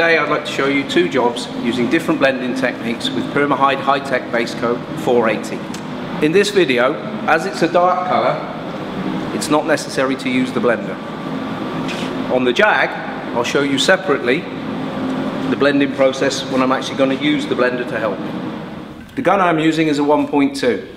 Today I'd like to show you two jobs using different blending techniques with Permahyd Hi-TEC Base Coat 480. In this video, as it's a dark colour, it's not necessary to use the blender. On the Jag, I'll show you separately the blending process when I'm actually going to use the blender to help. The gun I'm using is a 1.2.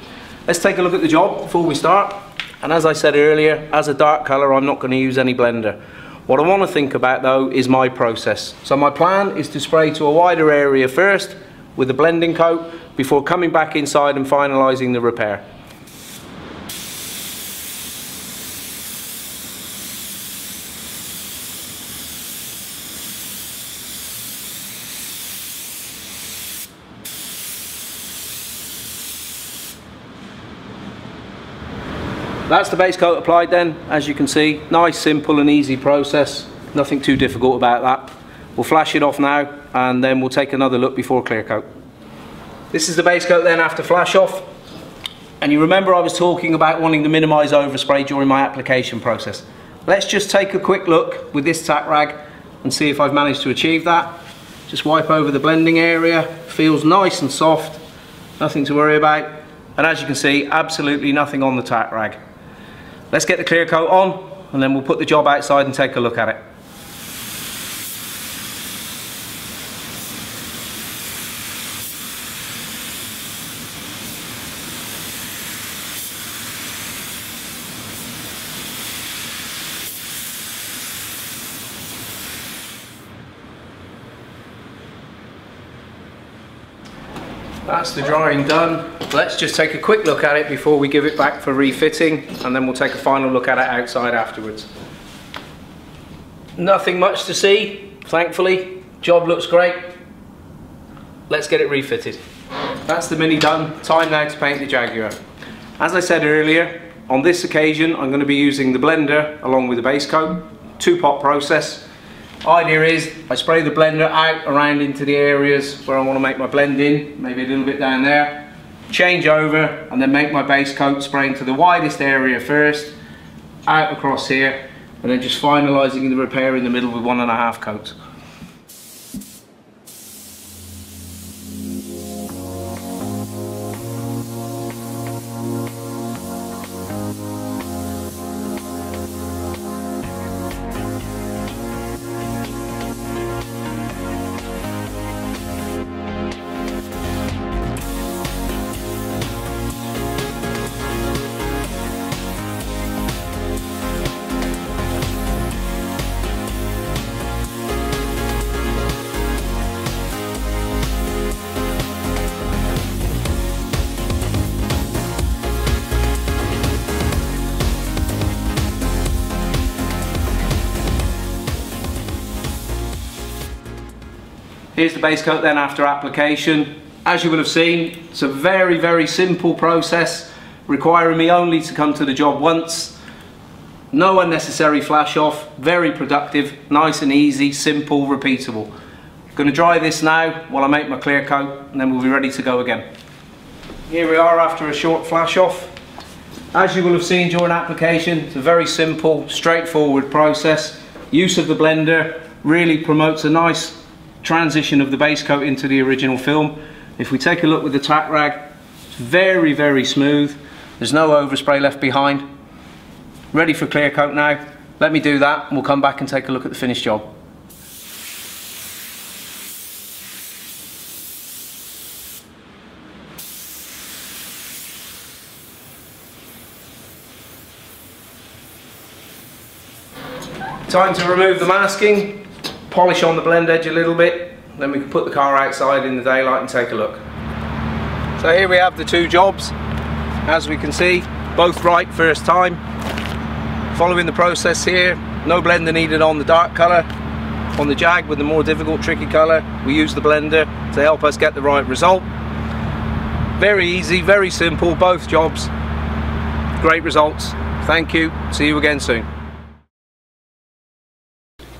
Let's take a look at the job before we start. And as I said earlier, as a dark colour, I'm not going to use any blender. What I want to think about though is my process. So my plan is to spray to a wider area first with a blending coat before coming back inside and finalising the repair. That's the base coat applied then, as you can see. Nice, simple and easy process. Nothing too difficult about that. We'll flash it off now and then we'll take another look before clear coat. This is the base coat then after flash off. And you remember I was talking about wanting to minimise overspray during my application process. Let's just take a quick look with this tack rag and see if I've managed to achieve that. Just wipe over the blending area. Feels nice and soft. Nothing to worry about. And as you can see, absolutely nothing on the tack rag. Let's get the clear coat on and then we'll put the job outside and take a look at it. That's the drying done. Let's just take a quick look at it before we give it back for refitting, and then we'll take a final look at it outside afterwards. Nothing much to see, thankfully. Job looks great. Let's get it refitted. That's the Mini done. Time now to paint the Jaguar. As I said earlier, on this occasion I'm going to be using the blender along with the base coat. Two-pot process. Idea is I spray the blender out around into the areas where I want to make my blend in, maybe a little bit down there, change over and then make my base coat spray into the widest area first, out across here and then just finalising the repair in the middle with 1.5 coats. Here's the base coat then after application. As you will have seen, it's a very, very simple process, requiring me only to come to the job once. No unnecessary flash off, very productive, nice and easy, simple, repeatable. I'm going to dry this now while I make my clear coat and then we'll be ready to go again. Here we are after a short flash off. As you will have seen during application, it's a very simple, straightforward process. Use of the blender really promotes a nice transition of the base coat into the original film. If we take a look with the tack rag, it's very, very smooth. There's no overspray left behind. Ready for clear coat now. Let me do that and we'll come back and take a look at the finished job. Time to remove the masking. Polish on the blend edge a little bit, then we can put the car outside in the daylight and take a look. So here we have the two jobs. As we can see, both right first time. Following the process here, no blender needed on the dark colour. On the Jag with the more difficult, tricky colour, we use the blender to help us get the right result. Very easy, very simple, both jobs. Great results. Thank you. See you again soon.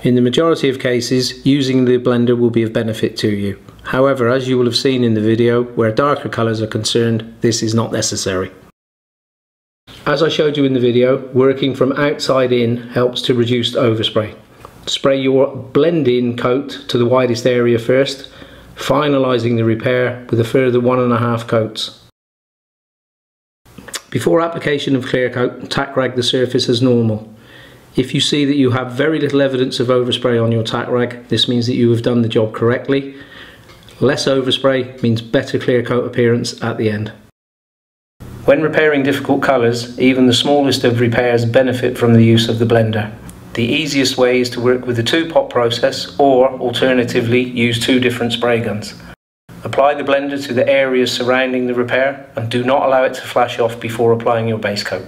In the majority of cases, using the blender will be of benefit to you. However, as you will have seen in the video, where darker colours are concerned, this is not necessary. As I showed you in the video, working from outside in helps to reduce overspray. Spray your blend-in coat to the widest area first, finalising the repair with a further 1.5 coats. Before application of clear coat, tack rag the surface as normal. If you see that you have very little evidence of overspray on your tack rag, this means that you have done the job correctly. Less overspray means better clear coat appearance at the end. When repairing difficult colours, even the smallest of repairs benefit from the use of the blender. The easiest way is to work with the 2-pot process, or alternatively use 2 different spray guns. Apply the blender to the areas surrounding the repair and do not allow it to flash off before applying your base coat.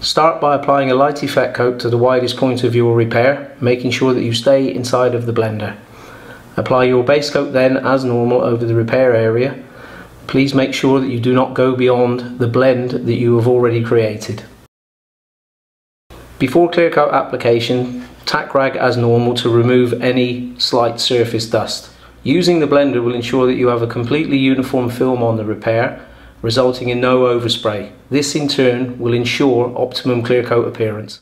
Start by applying a light effect coat to the widest point of your repair, making sure that you stay inside of the blender. Apply your base coat then as normal over the repair area. Please make sure that you do not go beyond the blend that you have already created. Before clear coat application, tack rag as normal to remove any slight surface dust. Using the blender will ensure that you have a completely uniform film on the repair, resulting in no overspray. This in turn will ensure optimum clear coat appearance.